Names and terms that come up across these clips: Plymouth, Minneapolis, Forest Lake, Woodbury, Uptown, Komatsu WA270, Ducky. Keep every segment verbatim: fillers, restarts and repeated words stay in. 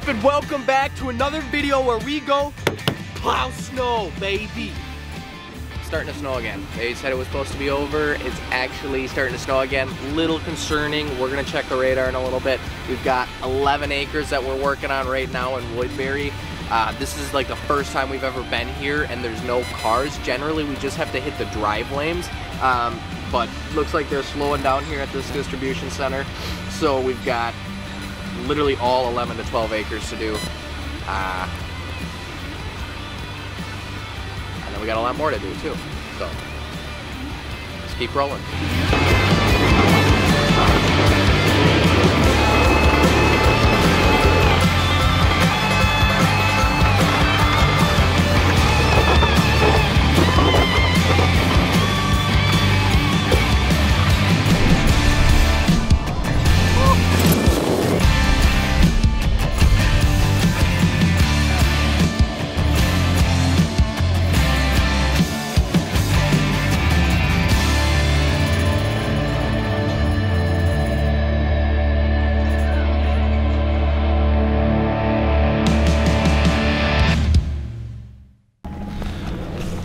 up and welcome back to another video where we go plow snow, baby. It's starting to snow again. They said it was supposed to be over. It's actually starting to snow again. Little concerning. We're gonna check the radar in a little bit. We've got eleven acres that we're working on right now in Woodbury. Uh, this is like the first time we've ever been here and there's no cars. Generally, we just have to hit the drive lanes. Um, but looks like they're slowing down here at this distribution center. So we've got literally all eleven to twelve acres to do. Uh, and then we got a lot more to do too. So let's keep rolling.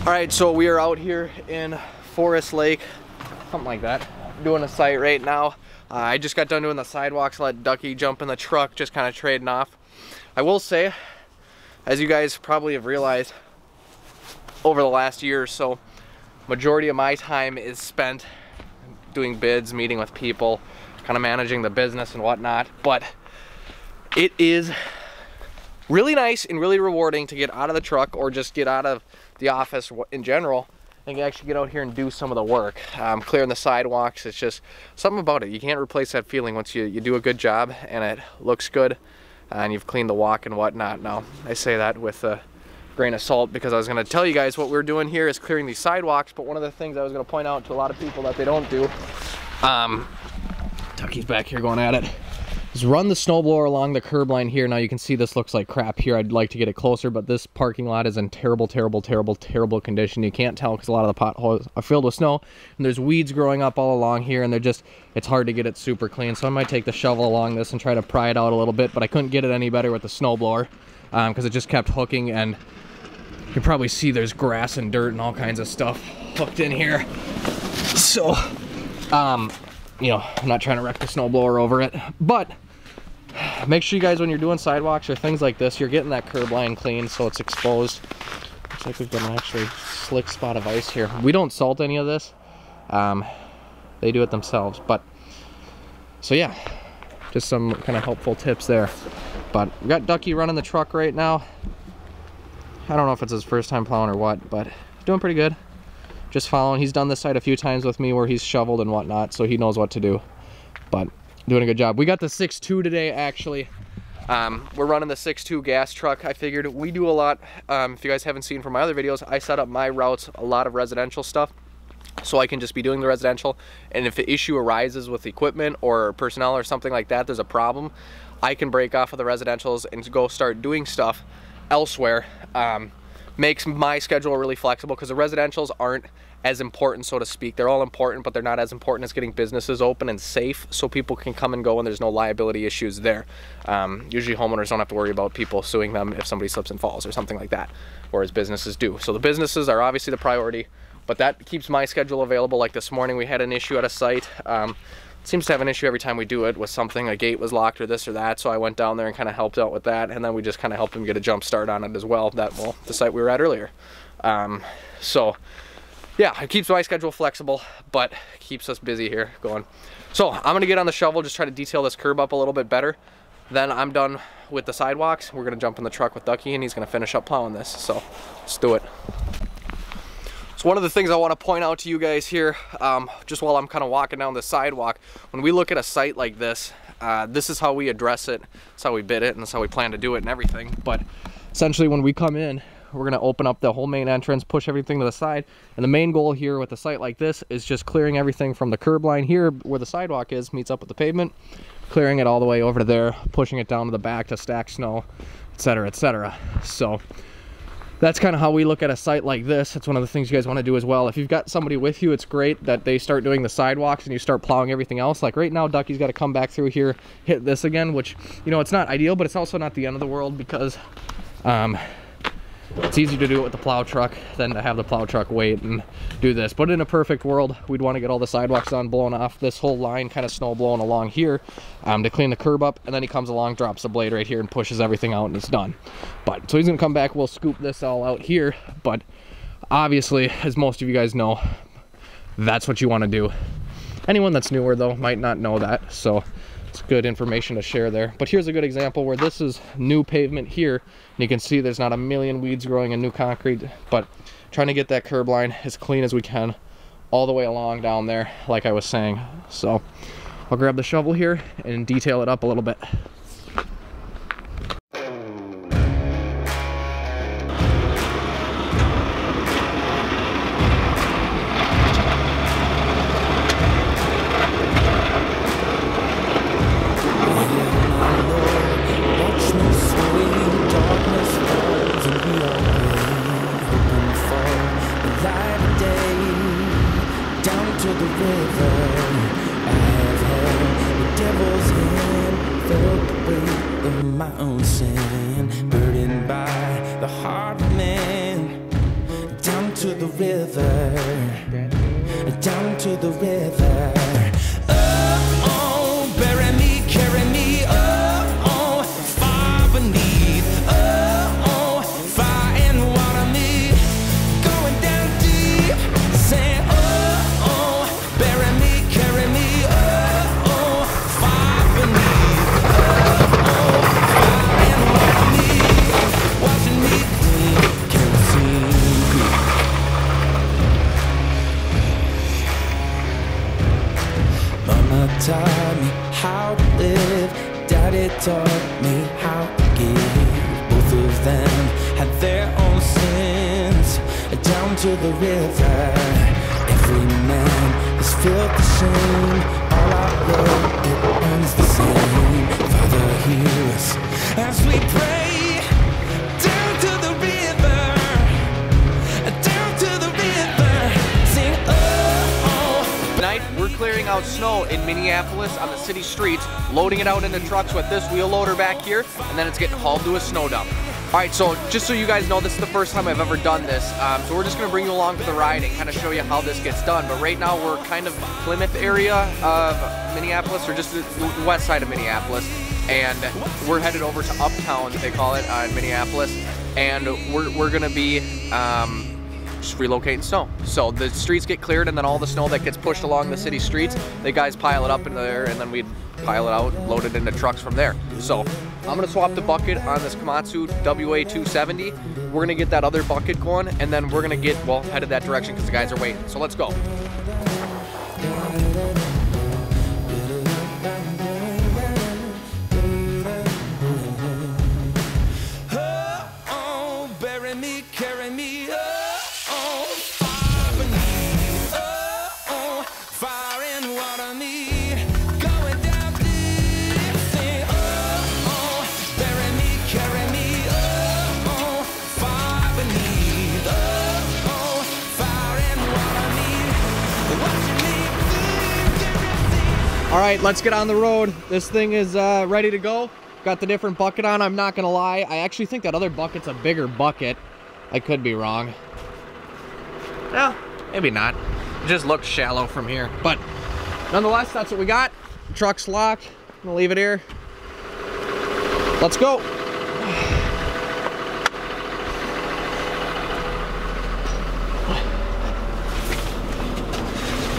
Alright, so we are out here in Forest Lake, something like that, doing a site right now. Uh, I just got done doing the sidewalks, let Ducky jump in the truck, just kind of trading off. I will say, as you guys probably have realized over the last year or so, majority of my time is spent doing bids, meeting with people, kind of managing the business and whatnot, but it is really nice and really rewarding to get out of the truck or just get out of the office in general and actually get out here and do some of the work. Um, clearing the sidewalks, it's just something about it. You can't replace that feeling once you, you do a good job and it looks good and you've cleaned the walk and whatnot. Now, I say that with a grain of salt because I was gonna tell you guys what we're doing here is clearing these sidewalks, but one of the things I was gonna point out to a lot of people that they don't do, um, Ducky's back here going at it, run the snowblower along the curb line here. Now you can see this looks like crap here. I'd like to get it closer, but this parking lot is in terrible, terrible, terrible, terrible condition. You can't tell because a lot of the potholes are filled with snow and there's weeds growing up all along here and they're just, it's hard to get it super clean. So I might take the shovel along this and try to pry it out a little bit, but I couldn't get it any better with the snowblower um, because it just kept hooking and you can probably see there's grass and dirt and all kinds of stuff hooked in here. So, um, you know, I'm not trying to wreck the snowblower over it, but make sure you guys, when you're doing sidewalks or things like this, you're getting that curb line clean so it's exposed. Looks like we've got an actually slick spot of ice here. We don't salt any of this. Um, they do it themselves. But, so yeah, just some kind of helpful tips there. But we got Ducky running the truck right now. I don't know if it's his first time plowing or what, but doing pretty good. Just following. He's done this site a few times with me where he's shoveled and whatnot, so he knows what to do. But doing a good job. We got the six two today, actually. Um, we're running the six two gas truck. I figured we do a lot. Um, if you guys haven't seen from my other videos, I set up my routes, a lot of residential stuff. So I can just be doing the residential. And if the issue arises with equipment or personnel or something like that, there's a problem, I can break off of the residentials and go start doing stuff elsewhere. Um, makes my schedule really flexible because the residentials aren't as important, so to speak. They're all important, but they're not as important as getting businesses open and safe so people can come and go and there's no liability issues there. Um, usually homeowners don't have to worry about people suing them if somebody slips and falls or something like that, whereas businesses do. So the businesses are obviously the priority, but that keeps my schedule available. Like this morning, we had an issue at a site. Um, it seems to have an issue every time we do it with something. A gate was locked or this or that, so I went down there and kind of helped out with that, and then we just kind of helped them get a jump start on it as well, that well, the site we were at earlier. Um, so. Yeah, it keeps my schedule flexible, but keeps us busy here going. So I'm gonna get on the shovel, just try to detail this curb up a little bit better. Then I'm done with the sidewalks. We're gonna jump in the truck with Ducky and he's gonna finish up plowing this. So let's do it. So one of the things I wanna point out to you guys here, um, just while I'm kind of walking down the sidewalk, when we look at a site like this, uh, this is how we address it. That's how we bid it and that's how we plan to do it and everything. But essentially when we come in, we're gonna open up the whole main entrance, push everything to the side. And the main goal here with a site like this is just clearing everything from the curb line here where the sidewalk is, meets up with the pavement, clearing it all the way over to there, pushing it down to the back to stack snow, et cetera, et cetera. So that's kind of how we look at a site like this. It's one of the things you guys want to do as well. If you've got somebody with you, it's great that they start doing the sidewalks and you start plowing everything else. Like right now, Ducky's got to come back through here, hit this again, which, you know, it's not ideal, but it's also not the end of the world, because um, it's easier to do it with the plow truck than to have the plow truck wait and do this. But in a perfect world, we'd want to get all the sidewalks done, blown off this whole line, kind of snow blowing along here um, to clean the curb up. And then he comes along, drops the blade right here and pushes everything out, and it's done. But so he's going to come back. We'll scoop this all out here. But obviously, as most of you guys know, that's what you want to do. Anyone that's newer, though, might not know that. So it's good information to share there. But here's a good example where this is new pavement here, and you can see there's not a million weeds growing in new concrete, but trying to get that curb line as clean as we can all the way along down there, like I was saying. So I'll grab the shovel here and detail it up a little bit. Taught me how to live, Daddy taught me how to give. Both of them had their own sins, down to the river. Every man has felt the shame, all our road, it ends the same. Father, hear us as we pray, down to the river, down to the river. Sing, oh, oh. Tonight, we're clearing out snow in Minneapolis on the city streets, loading it out into trucks with this wheel loader back here, and then it's getting hauled to a snow dump. All right, so just so you guys know, this is the first time I've ever done this, um, so we're just gonna bring you along for the ride and kind of show you how this gets done. But right now we're kind of Plymouth area of Minneapolis, or just the west side of Minneapolis, and we're headed over to Uptown, they call it, uh, in Minneapolis, and we're, we're gonna be um, just relocating snow. So the streets get cleared, and then all the snow that gets pushed along the city streets, the guys pile it up in there, and then we pile it out, load it into trucks from there. So I'm gonna swap the bucket on this Komatsu W A two seventy. We're gonna get that other bucket going, and then we're gonna get, well, headed that direction because the guys are waiting. So let's go. All right, let's get on the road. This thing is uh, ready to go. Got the different bucket on, I'm not gonna lie. I actually think that other bucket's a bigger bucket. I could be wrong. Well, maybe not. It just looked shallow from here. But nonetheless, that's what we got. The truck's locked. I'm gonna leave it here. Let's go.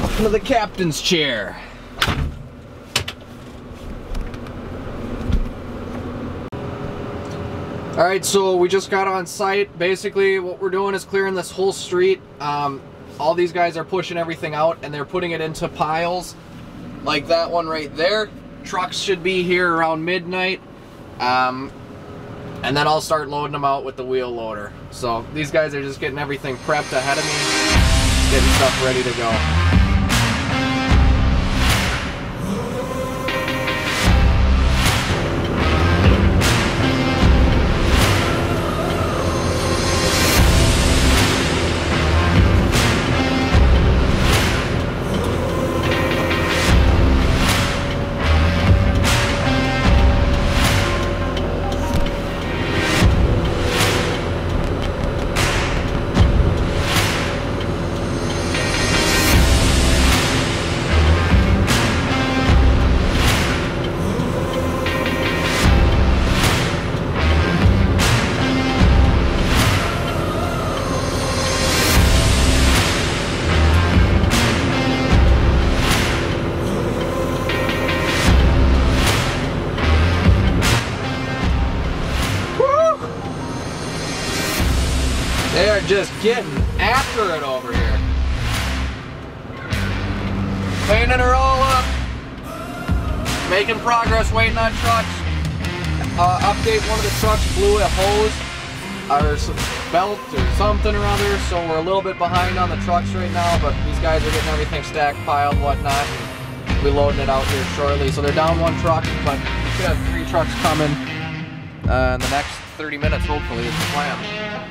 Up into the captain's chair. All right, so we just got on site. Basically, what we're doing is clearing this whole street. Um, all these guys are pushing everything out, and they're putting it into piles, like that one right there. Trucks should be here around midnight, um, and then I'll start loading them out with the wheel loader. So these guys are just getting everything prepped ahead of me, getting stuff ready to go. They are just getting after it over here. Cleaning her all up. Making progress, waiting on trucks. Uh, update, one of the trucks blew a hose or some belt or something or other, so we're a little bit behind on the trucks right now, but these guys are getting everything stacked, piled, whatnot. We're loading it out here shortly. So they're down one truck, but we should have three trucks coming uh, in the next thirty minutes, hopefully, is the plan.